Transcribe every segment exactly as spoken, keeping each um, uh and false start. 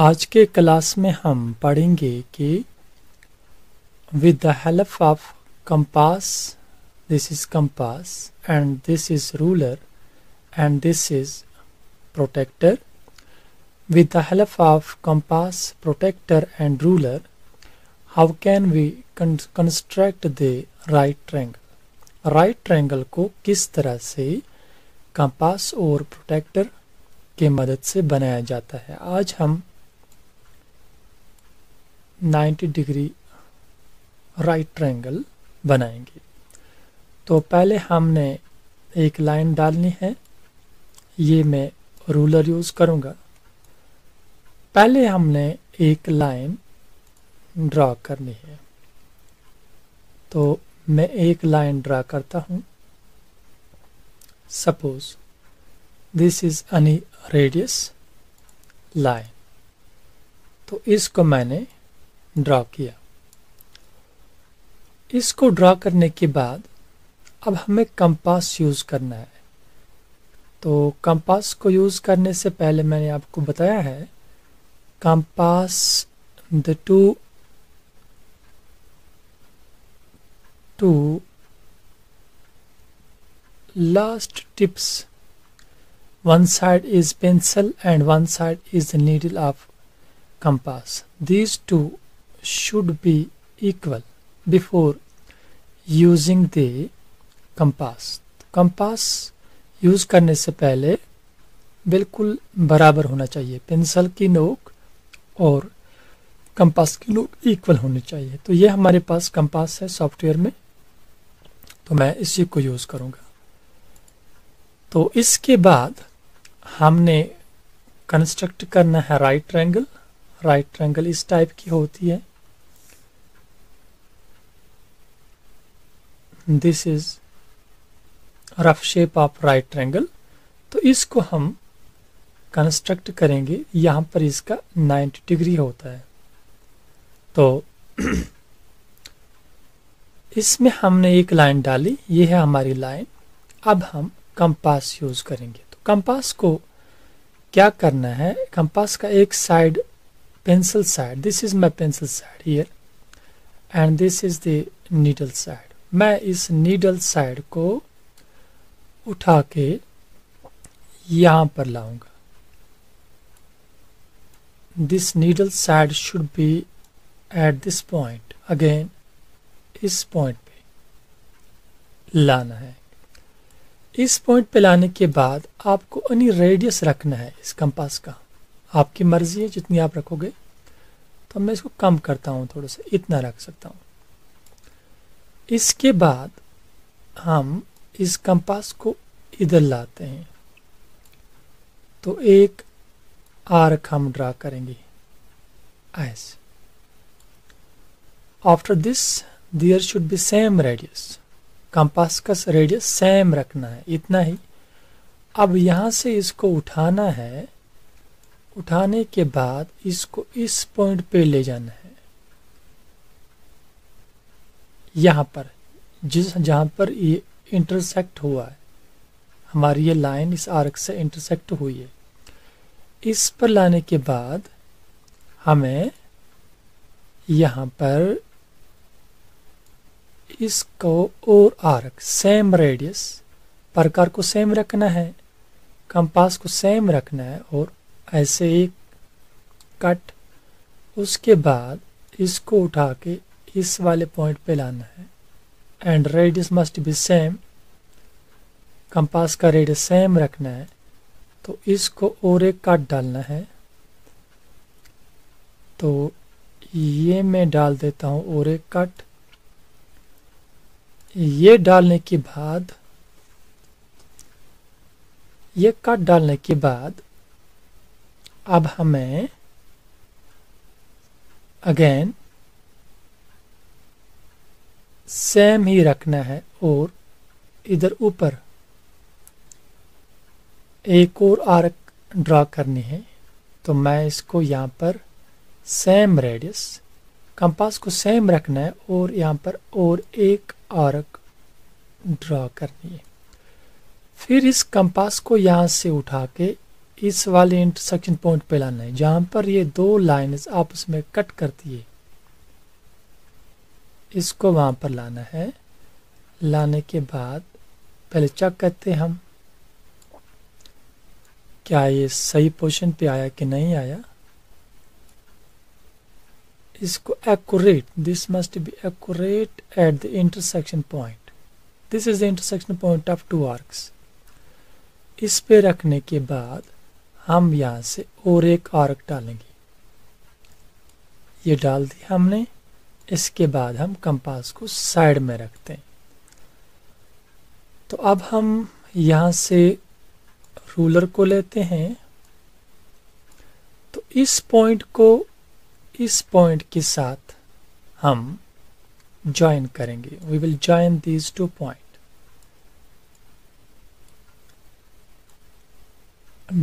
आज के क्लास में हम पढ़ेंगे कि with the help of compass, this is compass and this is ruler and this is protractor. With the help of compass, protractor and ruler, how can we construct the right triangle. Right triangle को किस तरह से compass और protector के मदद से बनाया जाता है। आज हम नब्बे डिग्री राइट ट्रायंगल बनाएंगे। तो पहले हमने एक लाइन डालनी है, ये मैं रूलर यूज़ करूँगा। पहले हमने एक लाइन ड्रा करनी है, तो मैं एक लाइन ड्रा करता हूँ। Suppose this is any radius line, तो इसको मैंने ड्रा किया। इसको ड्रा करने के बाद अब हमें कंपास यूज़ करना है। तो कंपास को यूज़ करने से पहले मैंने आपको बताया है, compass the two two last tips, one side is pencil and one side is the needle of compass. These two should be equal before using the compass. Compass use करने से पहले बिल्कुल बराबर होना चाहिए, पेंसिल की नोक और कंपास की नोक इक्वल होनी चाहिए। तो ये हमारे पास कंपास है सॉफ्टवेयर में, तो मैं इसी को यूज़ करूँगा। तो इसके बाद हमने कंस्ट्रक्ट करना है राइट ट्रायंगल। राइट ट्रायंगल इस टाइप की होती है, this is rough shape of right triangle. तो इसको हम कंस्ट्रक्ट करेंगे। यहाँ पर इसका नब्बे डिग्री होता है, तो इसमें हमने एक लाइन डाली, ये है हमारी लाइन। अब हम कंपास यूज़ करेंगे। तो कंपास को क्या करना है, कंपास का एक side pencil side, this is my pencil side here and this is the needle side. मैं इस नीडल साइड को उठा के यहाँ पर लाऊंगा। This needle side should be at this point, again इस पॉइंट पे लाना है। इस पॉइंट पे लाने के बाद आपको एनी रेडियस रखना है इस कंपास का, आपकी मर्जी है जितनी आप रखोगे। तो मैं इसको कम करता हूँ थोड़ा सा, इतना रख सकता हूँ। इसके बाद हम इस कंपास को इधर लाते हैं, तो एक आर्क हम ड्रा करेंगे ऐसे। After this there should be same radius, compass का रेडियस सेम रखना है, इतना ही। अब यहाँ से इसको उठाना है, उठाने के बाद इसको इस पॉइंट पे ले जाना है, यहाँ पर जिस जहाँ पर ये इंटरसेक्ट हुआ है, हमारी ये लाइन इस आर्क से इंटरसेक्ट हुई है। इस पर लाने के बाद हमें यहाँ पर इसको और आर्क सेम रेडियस, प्रकार को सेम रखना है, कंपास को सेम रखना है, और ऐसे एक कट। उसके बाद इसको उठा के इस वाले पॉइंट पे लाना है and radius must be same, compass का रेडियस सेम रखना है। तो इसको और एक कट डालना है, तो ये मैं डाल देता हूँ और एक कट। ये डालने के बाद, ये कट डालने के बाद अब हमें अगेन सेम ही रखना है और इधर ऊपर एक और आर्क ड्रा करनी है। तो मैं इसको यहाँ पर सेम रेडियस, कंपास को सेम रखना है और यहाँ पर और एक आर्क ड्रा करनी है। फिर इस कंपास को यहाँ से उठा के इस वाले इंटरसेक्शन पॉइंट पे लाना है जहाँ पर ये दो लाइन्स आपस में कट करती है, इसको वहाँ पर लाना है। लाने के बाद पहले चेक करते हैं हम क्या ये सही पोजीशन पे आया कि नहीं आया। इसको accurate, this must be accurate at the intersection point, this is the intersection point of two arcs. इस पे रखने के बाद हम यहाँ से और एक आर्क डालेंगे, ये डाल दिया हमने। इसके बाद हम कंपास को साइड में रखते हैं। तो अब हम यहाँ से रूलर को लेते हैं, तो इस पॉइंट को इस पॉइंट के साथ हम जॉइन करेंगे, we will join these two point.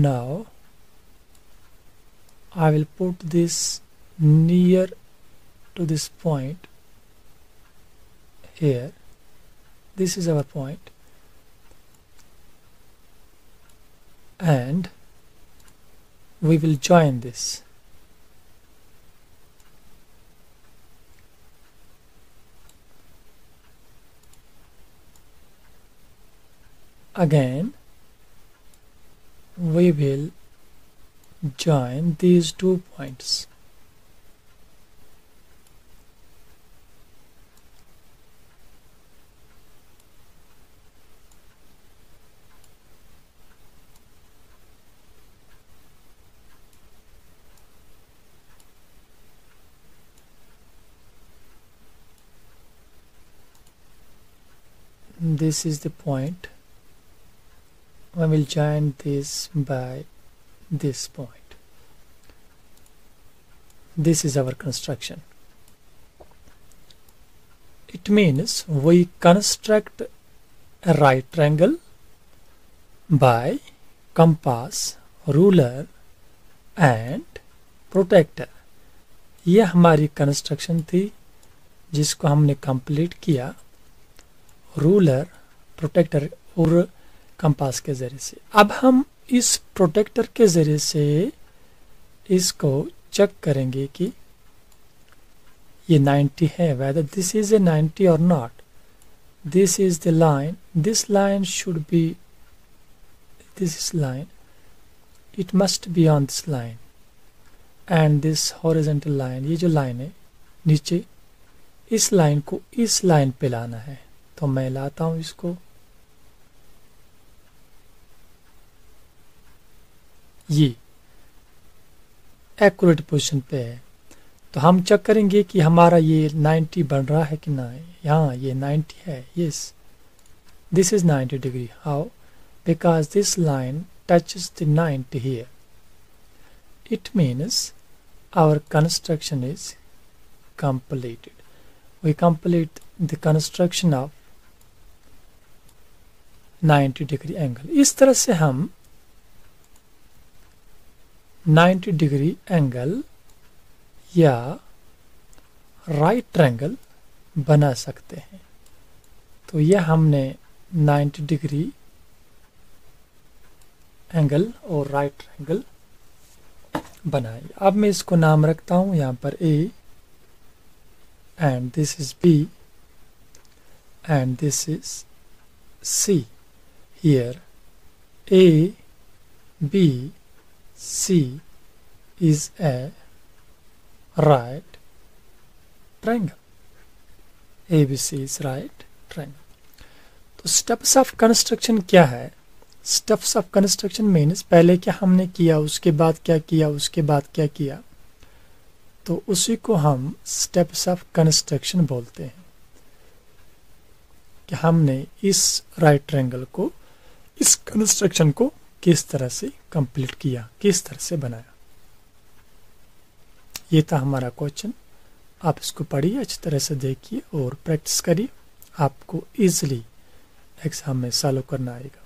Now I will put this near to this point here. This is our point, and we will join this. Again we will join these two points. This is the point. I will join this by this point. This is our construction. It means we construct a right triangle by compass, ruler and protector. ये हमारी construction थी जिसको हमने complete किया ruler, protector और compass के ज़रिए से। अब हम इस प्रोटेक्टर के ज़रिए से इसको चेक करेंगे कि ये नाइन्टी है, whether this is a ninety और not. This is the line, this line should be, this is line, it must be on this line and this horizontal line. ये जो लाइन है नीचे, इस लाइन को इस लाइन पे लाना है, तो मैं लाता हूँ इसको। ये एक्यूरेट पोजीशन पे है, तो हम चेक करेंगे कि हमारा ये नाइन्टी बन रहा है कि ना। यहाँ ये नाइन्टी है, yes, this is ninety degree. How? Because this line touches the ninety here. It means our construction is completed. We complete the construction of ninety degree angle. इस तरह से हम नाइन्टी डिग्री एंगल या right triangle बना सकते हैं। तो यह हमने नाइन्टी डिग्री एंगल और राइट ट्रायंगल बनाया। अब मैं इसको नाम रखता हूँ यहाँ पर A, and this is B, and this is C. Here A B C is a right triangle. A B C is right triangle. तो steps of construction क्या है? Steps of construction means पहले क्या हमने किया, उसके बाद क्या किया, उसके बाद क्या किया, तो उसी को हम steps of construction बोलते हैं कि हमने इस right triangle को, इस construction को किस तरह से कंप्लीट किया, किस तरह से बनाया। ये था हमारा क्वेश्चन। आप इसको पढ़िए, अच्छी तरह से देखिए और प्रैक्टिस करिए, आपको इजीली एग्जाम में सॉल्व करना आएगा।